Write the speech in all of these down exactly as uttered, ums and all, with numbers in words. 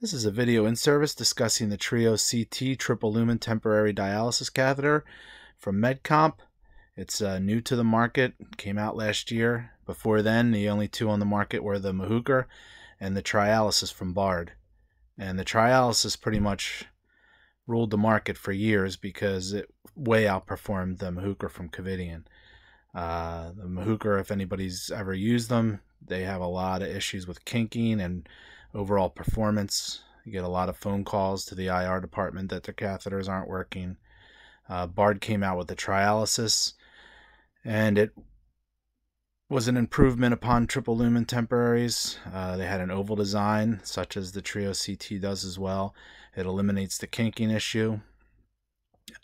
This is a video in service discussing the Trio C T triple lumen temporary dialysis catheter from Medcomp. It's uh, new to the market, came out last year. Before then, the only two on the market were the Mahurkar and the Trialysis from Bard. And the Trialysis pretty much ruled the market for years because it way outperformed the Mahurkar from Covidien. Uh, the Mahurkar, if anybody's ever used them, they have a lot of issues with kinking and overall performance. You get a lot of phone calls to the I R department that their catheters aren't working. Uh, Bard came out with the Trialysis, and it was an improvement upon triple lumen temporaries. Uh, they had an oval design, such as the Trio C T does as well. It eliminates the kinking issue,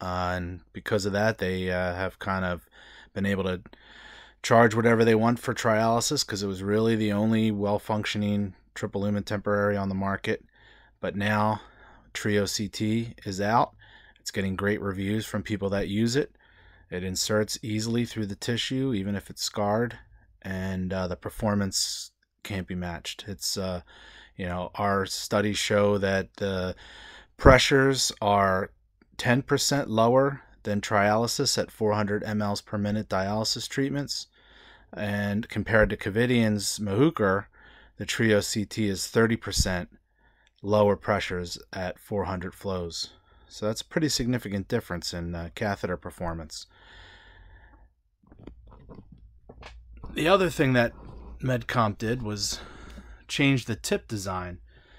uh, and because of that, they uh, have kind of been able to charge whatever they want for Trialysis, because it was really the only well-functioning triple lumen temporary on the market. But now Trio C T is out. It's getting great reviews from people that use it. It inserts easily through the tissue, even if it's scarred, and uh, the performance can't be matched. It's uh, you know, our studies show that the pressures are ten percent lower than Trialysis at four hundred milliliters per minute dialysis treatments, and compared to Covidien's Mahurkar, the Trio C T is thirty percent lower pressures at four hundred flows. So that's a pretty significant difference in uh, catheter performance. The other thing that Medcomp did was change the tip design.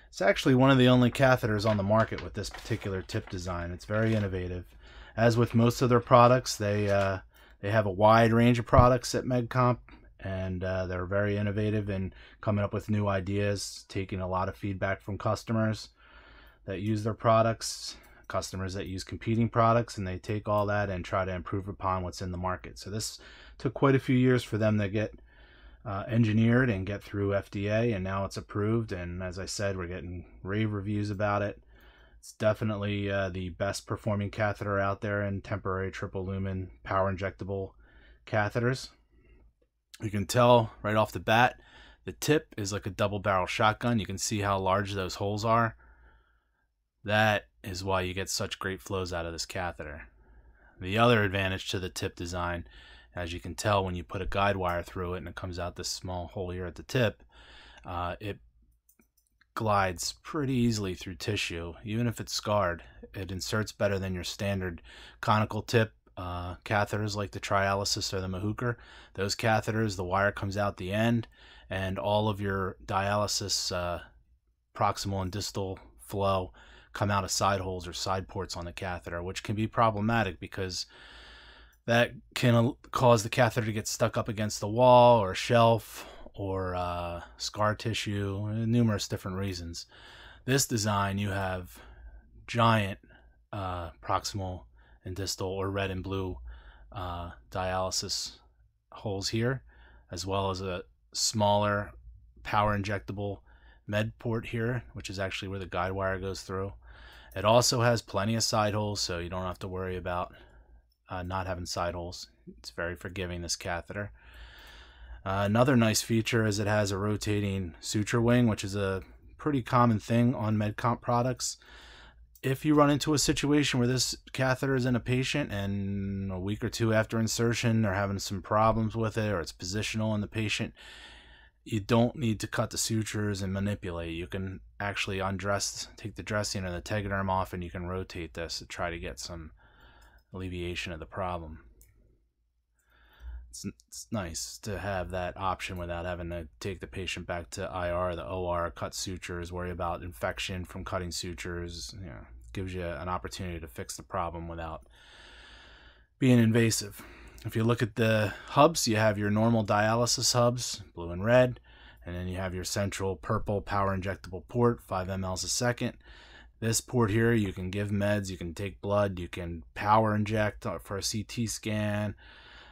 It's actually one of the only catheters on the market with this particular tip design. It's very innovative. As with most of their products, they, uh, they have a wide range of products at Medcomp, and uh, they're very innovative in coming up with new ideas, taking a lot of feedback from customers that use their products, customers that use competing products, and they take all that and try to improve upon what's in the market. So this took quite a few years for them to get uh, engineered and get through F D A, and now it's approved, and as I said, we're getting rave reviews about it. It's definitely uh, the best performing catheter out there in temporary triple lumen power injectable catheters. You can tell right off the bat, the tip is like a double barrel shotgun. You can see how large those holes are. That is why you get such great flows out of this catheter. The other advantage to the tip design, as you can tell when you put a guide wire through it and it comes out this small hole here at the tip, uh, it glides pretty easily through tissue. Even if it's scarred, it inserts better than your standard conical tip Uh, catheters like the Trialysis or the Mahurkar. Those catheters, the wire comes out the end, and all of your dialysis uh, proximal and distal flow come out of side holes or side ports on the catheter, which can be problematic because that can cause the catheter to get stuck up against the wall or shelf or uh, scar tissue, numerous different reasons. This design, you have giant uh, proximal and distal or red and blue uh, dialysis holes here, as well as a smaller power injectable med port here, which is actually where the guide wire goes through. It also has plenty of side holes, so you don't have to worry about uh, not having side holes. It's very forgiving, this catheter. Uh, another nice feature is it has a rotating suture wing, which is a pretty common thing on Medcomp products. If you run into a situation where this catheter is in a patient and a week or two after insertion they're having some problems with it, or it's positional in the patient, you don't need to cut the sutures and manipulate. You can actually undress, take the dressing or the tegaderm off, and you can rotate this to try to get some alleviation of the problem. It's, it's nice to have that option without having to take the patient back to I R, the O R, cut sutures, worry about infection from cutting sutures. You know, gives you an opportunity to fix the problem without being invasive. If you look at the hubs, you have your normal dialysis hubs, blue and red, and then you have your central purple power injectable port, five milliliters a second. This port here, you can give meds, you can take blood, you can power inject for a C T scan,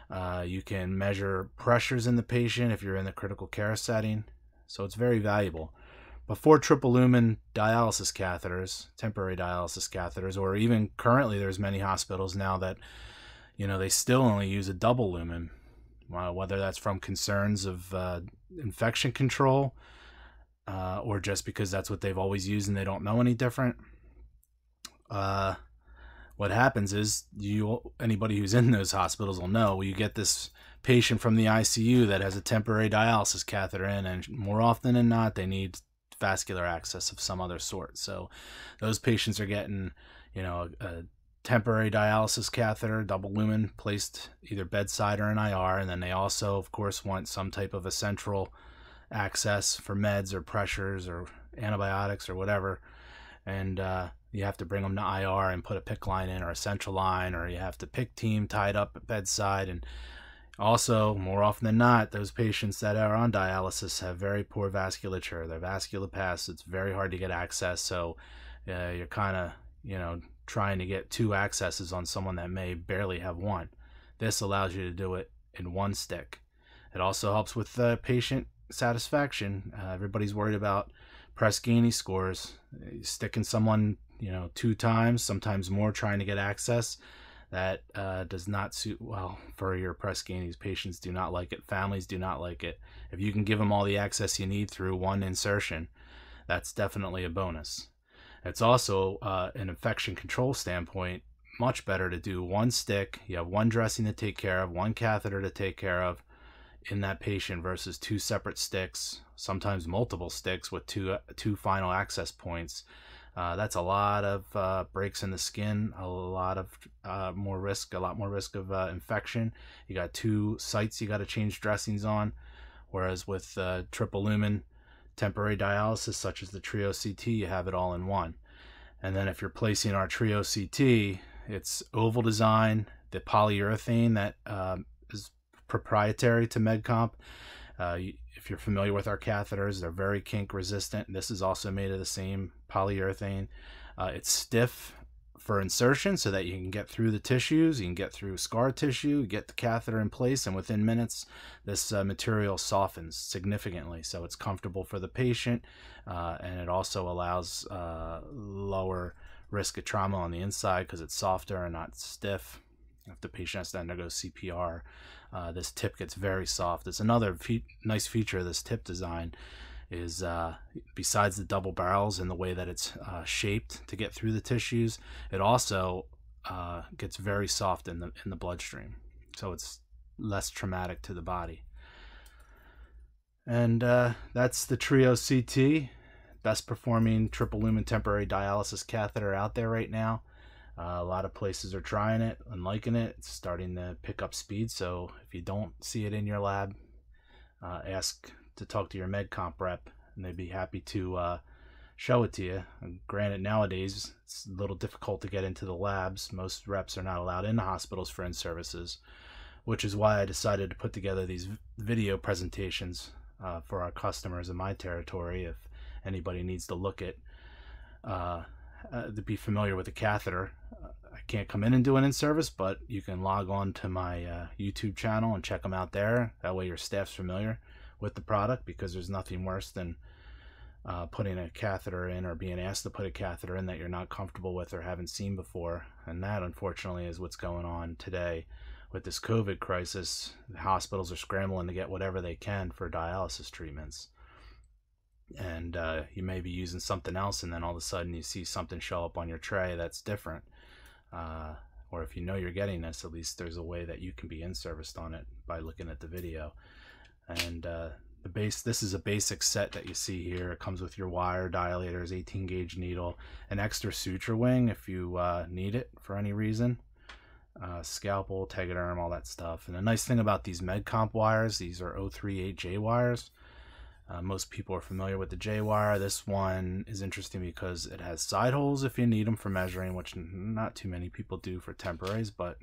uh, you can measure pressures in the patient if you're in the critical care setting. So it's very valuable. Before triple lumen dialysis catheters, temporary dialysis catheters, or even currently there's many hospitals now that, you know, they still only use a double lumen, uh, whether that's from concerns of uh, infection control, uh, or just because that's what they've always used and they don't know any different, uh, what happens is you anybody who's in those hospitals will know, well, you get this patient from the I C U that has a temporary dialysis catheter in, and more often than not, they need vascular access of some other sort. So those patients are getting, you know, a, a temporary dialysis catheter, double lumen, placed either bedside or in I R, and then they also, of course, want some type of a central access for meds or pressures or antibiotics or whatever, and uh, you have to bring them to I R and put a P I C C line in or a central line, or you have the P I C C team tied up at bedside. And also, more often than not, those patients that are on dialysis have very poor vasculature. Their vascular pass, it's very hard to get access, so uh, you're kind of, you know, trying to get two accesses on someone that may barely have one. This allows you to do it in one stick. It also helps with uh, patient satisfaction. Uh, everybody's worried about Press Ganey scores. Sticking someone, you know, two times, sometimes more, trying to get access, that uh, does not suit well for your Press Ganey. Patients do not like it. Families do not like it. If you can give them all the access you need through one insertion, that's definitely a bonus. It's also, uh, an infection control standpoint, much better to do one stick. You have one dressing to take care of, one catheter to take care of in that patient versus two separate sticks, sometimes multiple sticks with two, two final access points. Uh, that's a lot of uh, breaks in the skin, a lot of uh, more risk, a lot more risk of uh, infection. You got two sites you got to change dressings on, whereas with uh, triple lumen temporary dialysis, such as the Trio C T, you have it all in one. And then if you're placing our Trio C T, it's oval design, the polyurethane that uh, is proprietary to Medcomp. Uh, if you're familiar with our catheters, they're very kink resistant. This is also made of the same polyurethane. Uh, it's stiff for insertion so that you can get through the tissues, you can get through scar tissue, get the catheter in place, and within minutes this uh, material softens significantly, so it's comfortable for the patient, uh, and it also allows uh, lower risk of trauma on the inside because it's softer and not stiff. If the patient has to undergo C P R, uh, this tip gets very soft. It's another fe nice feature of this tip design is, uh, besides the double barrels and the way that it's uh, shaped to get through the tissues, it also uh, gets very soft in the, in the bloodstream, so it's less traumatic to the body. And uh, that's the Trio C T, best performing triple lumen temporary dialysis catheter out there right now. Uh, a lot of places are trying it and liking it. It's starting to pick up speed, so if you don't see it in your lab, uh, ask to talk to your Medcomp rep, and they'd be happy to uh, show it to you. And granted, nowadays it's a little difficult to get into the labs. Most reps are not allowed in the hospitals for in-services, which is why I decided to put together these video presentations uh, for our customers in my territory. If anybody needs to look at, uh, uh, to be familiar with the catheter, uh, I can't come in and do an in-service, but you can log on to my uh, YouTube channel and check them out there. That way your staff's familiar with the product, because there's nothing worse than uh, putting a catheter in or being asked to put a catheter in that you're not comfortable with or haven't seen before. And that, unfortunately, is what's going on today with this COVID crisis. Hospitals are scrambling to get whatever they can for dialysis treatments, and uh, you may be using something else, and then all of a sudden you see something show up on your tray that's different, uh, or if you know you're getting this, at least there's a way that you can be in-serviced on it by looking at the video. And uh, the base, this is a basic set that you see here. It comes with your wire, dilators, eighteen gauge needle, an extra suture wing if you uh, need it for any reason, uh, scalpel, tegaderm, all that stuff. And the nice thing about these Medcomp wires, these are oh three eight J wires. Uh, most people are familiar with the J wire. This one is interesting because it has side holes if you need them for measuring, which not too many people do for temporaries, but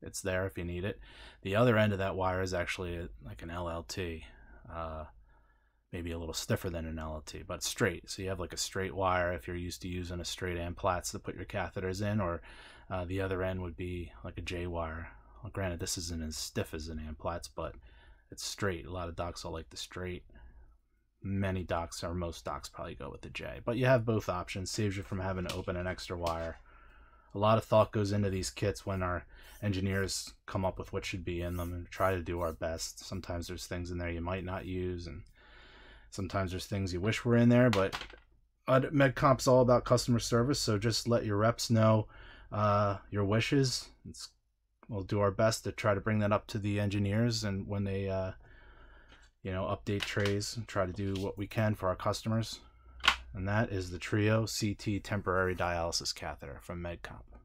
it's there if you need it. The other end of that wire is actually a, like an L L T, uh, maybe a little stiffer than an L L T, but straight. So you have like a straight wire if you're used to using a straight Amplatz to put your catheters in, or uh, the other end would be like a J wire. Well, granted, this isn't as stiff as an Amplatz, but it's straight. A lot of docs will like the straight. Many docs, or most docs, probably go with the J, but you have both options. Saves you from having to open an extra wire. A lot of thought goes into these kits when our engineers come up with what should be in them, and try to do our best. Sometimes there's things in there you might not use, and Sometimes there's things you wish were in there, but Medcomp's all about customer service, so just let your reps know uh, your wishes. It's, we'll do our best to try to bring that up to the engineers, and when they, uh, you know, update trays and try to do what we can for our customers. And that is the Trio C T temporary dialysis catheter from Medcomp.